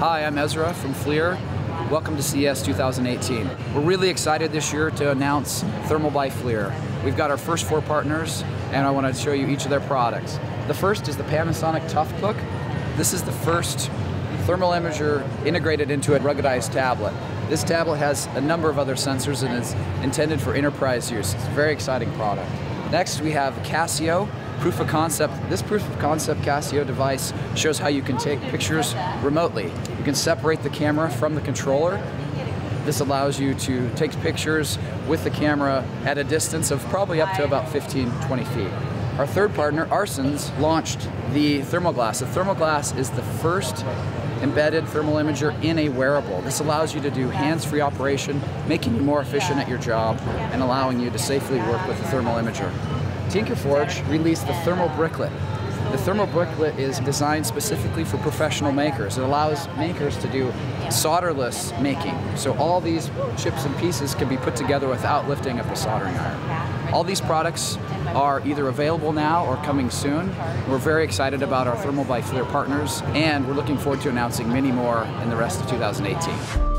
Hi, I'm Ezra from FLIR. Welcome to CES 2018. We're really excited this year to announce Thermal by FLIR. We've got our first four partners, and I want to show you each of their products. The first is the Panasonic Toughbook. This is the first thermal imager integrated into a ruggedized tablet. This tablet has a number of other sensors and is intended for enterprise use. It's a very exciting product. Next, we have Casio. Proof of concept. This proof of concept Casio device shows how you can take pictures remotely. You can separate the camera from the controller. This allows you to take pictures with the camera at a distance of probably up to about 15-20 feet. Our third partner, ARSENZ, launched the ThermoGlass. The ThermoGlass is the first embedded thermal imager in a wearable. This allows you to do hands-free operation, making you more efficient at your job and allowing you to safely work with the thermal imager. TinkerForge released the Thermal Bricklet. The Thermal Bricklet is designed specifically for professional makers. It allows makers to do solderless making. So all these chips and pieces can be put together without lifting up a soldering iron. All these products are either available now or coming soon. We're very excited about our Thermal by FLIR partners, and we're looking forward to announcing many more in the rest of 2018.